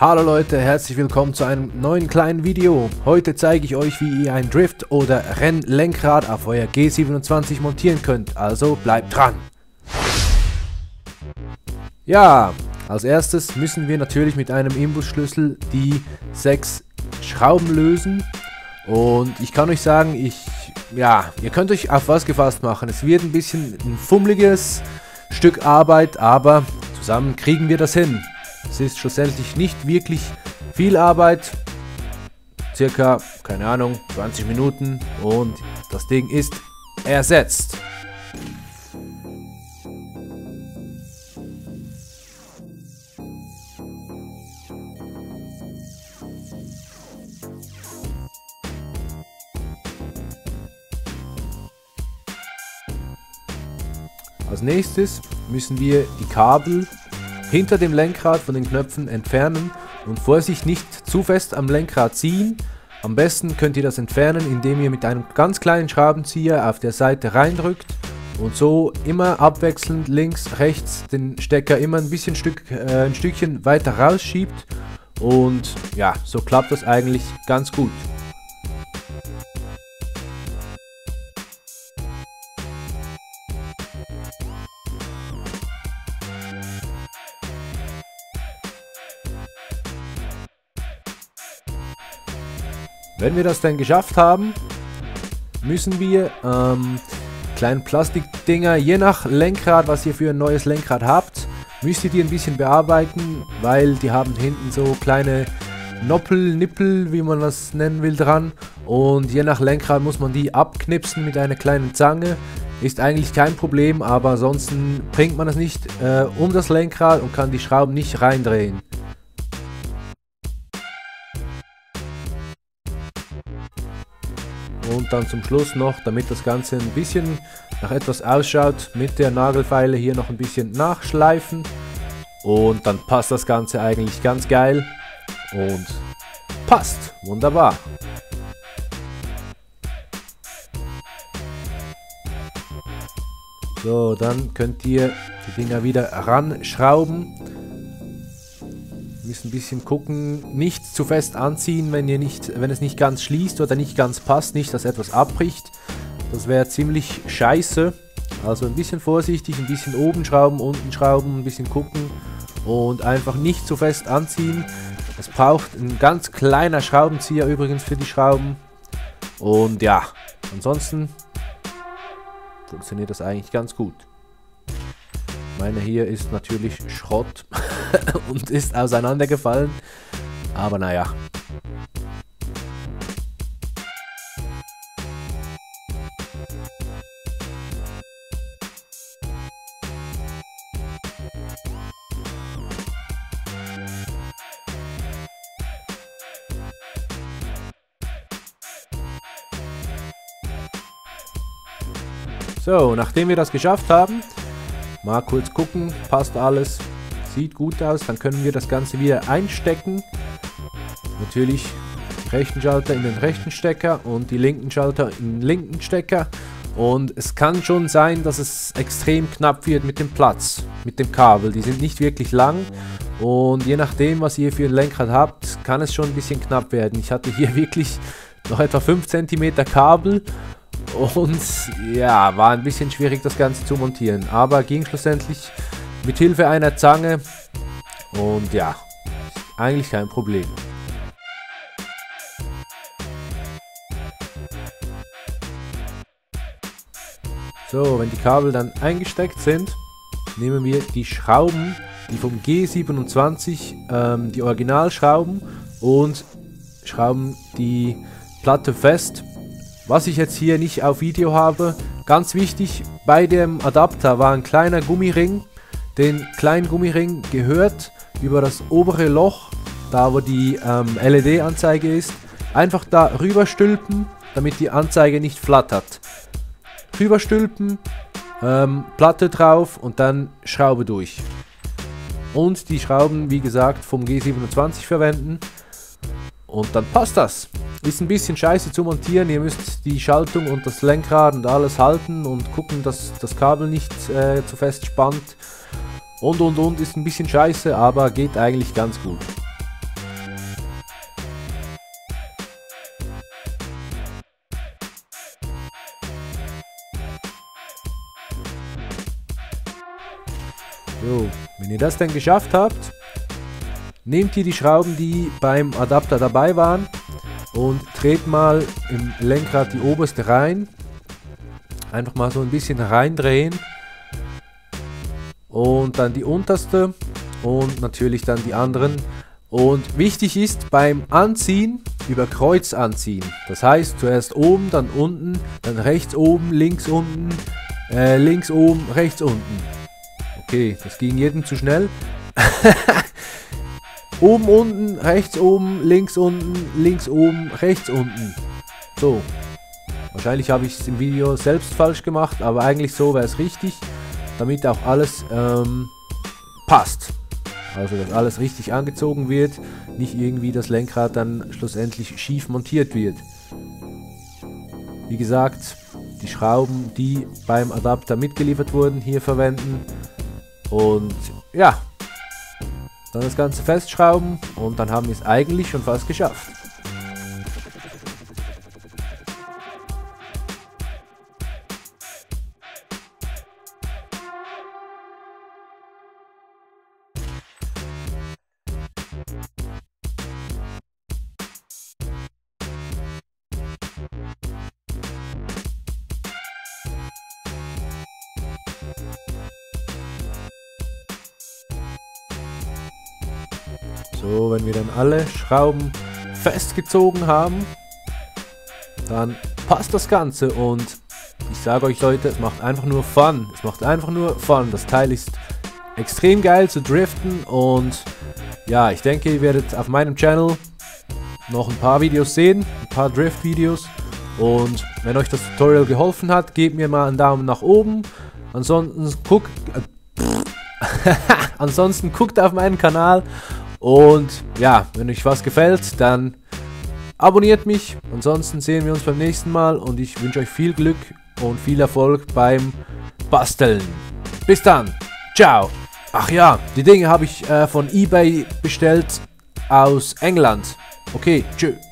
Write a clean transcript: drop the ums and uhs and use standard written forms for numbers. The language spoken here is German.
Hallo Leute, herzlich willkommen zu einem neuen kleinen Video. Heute zeige ich euch, wie ihr ein Drift- oder Rennlenkrad auf euer G27 montieren könnt, also bleibt dran! Ja, als erstes müssen wir natürlich mit einem Imbusschlüssel die 6 Schrauben lösen. Und ich kann euch sagen, ihr könnt euch auf was gefasst machen. Es wird ein bisschen ein fummeliges Stück Arbeit, aber zusammen kriegen wir das hin. Es ist schlussendlich nicht wirklich viel Arbeit, circa, keine Ahnung, 20 Minuten und das Ding ist ersetzt. Als nächstes müssen wir die Kabel hinter dem Lenkrad von den Knöpfen entfernen und Vorsicht, nicht zu fest am Lenkrad ziehen. Am besten könnt ihr das entfernen, indem ihr mit einem ganz kleinen Schraubenzieher auf der Seite reindrückt und so immer abwechselnd links, rechts den Stecker immer ein Stückchen weiter rausschiebt und ja, so klappt das eigentlich ganz gut. Wenn wir das dann geschafft haben, müssen wir kleinen Plastikdinger, je nach Lenkrad, was ihr für ein neues Lenkrad habt, müsst ihr die ein bisschen bearbeiten, weil die haben hinten so kleine Noppel, Nippel, wie man das nennen will, dran. Und je nach Lenkrad muss man die abknipsen mit einer kleinen Zange. Ist eigentlich kein Problem, aber ansonsten bringt man es nicht um das Lenkrad und kann die Schrauben nicht reindrehen. Und dann zum Schluss noch, damit das Ganze ein bisschen nach etwas ausschaut, mit der Nagelfeile hier noch ein bisschen nachschleifen. Und dann passt das Ganze eigentlich ganz geil. Und passt! Wunderbar! So, dann könnt ihr die Dinger wieder ranschrauben. Müssen ein bisschen gucken, nicht zu fest anziehen, wenn es nicht ganz schließt oder nicht ganz passt, nicht, dass etwas abbricht. Das wäre ziemlich scheiße. Also ein bisschen vorsichtig, ein bisschen oben schrauben, unten schrauben, ein bisschen gucken und einfach nicht zu fest anziehen. Es braucht ein ganz kleiner Schraubenzieher übrigens für die Schrauben. Und ja, ansonsten funktioniert das eigentlich ganz gut. Meine hier ist natürlich Schrott und ist auseinandergefallen, aber naja. So, nachdem wir das geschafft haben, mal kurz gucken, passt alles, sieht gut aus, dann können wir das Ganze wieder einstecken. Natürlich den rechten Schalter in den rechten Stecker und die linken Schalter in den linken Stecker. Und es kann schon sein, dass es extrem knapp wird mit dem Platz, mit dem Kabel. Die sind nicht wirklich lang und je nachdem, was ihr für ein Lenkrad habt, kann es schon ein bisschen knapp werden. Ich hatte hier wirklich noch etwa 5 cm Kabel. Und ja, war ein bisschen schwierig das Ganze zu montieren, aber ging schlussendlich mit Hilfe einer Zange und ja, eigentlich kein Problem. So, wenn die Kabel dann eingesteckt sind, nehmen wir die Schrauben, die vom G27, die Originalschrauben und schrauben die Platte fest. Was ich jetzt hier nicht auf Video habe, ganz wichtig, bei dem Adapter war ein kleiner Gummiring. Den kleinen Gummiring gehört über das obere Loch, da wo die LED-Anzeige ist, einfach da rüberstülpen, damit die Anzeige nicht flattert. Rüberstülpen, Platte drauf und dann Schraube durch. Und die Schrauben, wie gesagt, vom G27 verwenden und dann passt das. Ist ein bisschen scheiße zu montieren, ihr müsst die Schaltung und das Lenkrad und alles halten und gucken, dass das Kabel nicht zu fest spannt und ist ein bisschen scheiße, aber geht eigentlich ganz gut. Wenn ihr das dann geschafft habt, nehmt ihr die Schrauben, die beim Adapter dabei waren, und dreht mal im Lenkrad die oberste rein. Einfach mal so ein bisschen reindrehen. Und dann die unterste und natürlich dann die anderen. Und wichtig ist beim Anziehen über Kreuz anziehen. Das heißt zuerst oben, dann unten, dann rechts oben, links oben, rechts unten. Okay, das ging jedem zu schnell. Oben unten, rechts oben, links unten, links oben, rechts unten. So. Wahrscheinlich habe ich es im Video selbst falsch gemacht, aber eigentlich so wäre es richtig, damit auch alles passt. Also dass alles richtig angezogen wird, nicht irgendwie das Lenkrad dann schlussendlich schief montiert wird. Wie gesagt, die Schrauben, die beim Adapter mitgeliefert wurden, hier verwenden. Und ja, dann das Ganze festschrauben und dann haben wir es eigentlich schon fast geschafft. So, wenn wir dann alle Schrauben festgezogen haben, dann passt das Ganze. Und ich sage euch Leute, es macht einfach nur Fun. Es macht einfach nur Fun. Das Teil ist extrem geil zu driften. Und ja, ich denke, ihr werdet auf meinem Channel noch ein paar Videos sehen. Ein paar Drift-Videos. Und wenn euch das Tutorial geholfen hat, gebt mir mal einen Daumen nach oben. Ansonsten guckt auf meinen Kanal. Und ja, wenn euch was gefällt, dann abonniert mich. Ansonsten sehen wir uns beim nächsten Mal und ich wünsche euch viel Glück und viel Erfolg beim Basteln. Bis dann. Ciao. Ach ja, die Dinge habe ich von eBay bestellt aus England. Okay, tschüss.